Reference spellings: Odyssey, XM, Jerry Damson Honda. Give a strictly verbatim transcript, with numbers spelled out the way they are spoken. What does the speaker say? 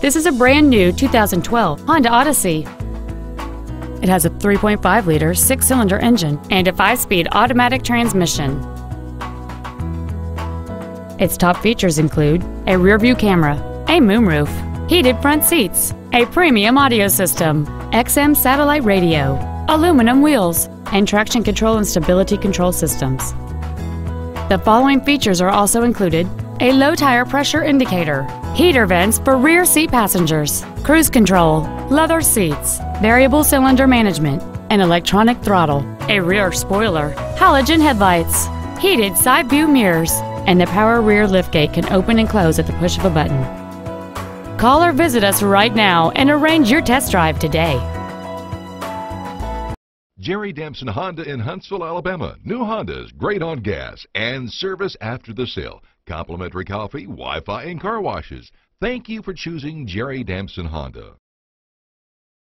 This is a brand-new two thousand twelve Honda Odyssey. It has a three point five liter six-cylinder engine and a five-speed automatic transmission. Its top features include a rear-view camera, a moonroof, heated front seats, a premium audio system, X M satellite radio, aluminum wheels, and traction control and stability control systems. The following features are also included: a low tire pressure indicator, heater vents for rear seat passengers, cruise control, leather seats, variable cylinder management, an electronic throttle, a rear spoiler, halogen headlights, heated side view mirrors, and the power rear liftgate can open and close at the push of a button. Call or visit us right now and arrange your test drive today. Jerry Damson Honda in Huntsville, Alabama. New Hondas, great on gas and service after the sale. Complimentary coffee, Wi-Fi, and car washes. Thank you for choosing Jerry Damson Honda.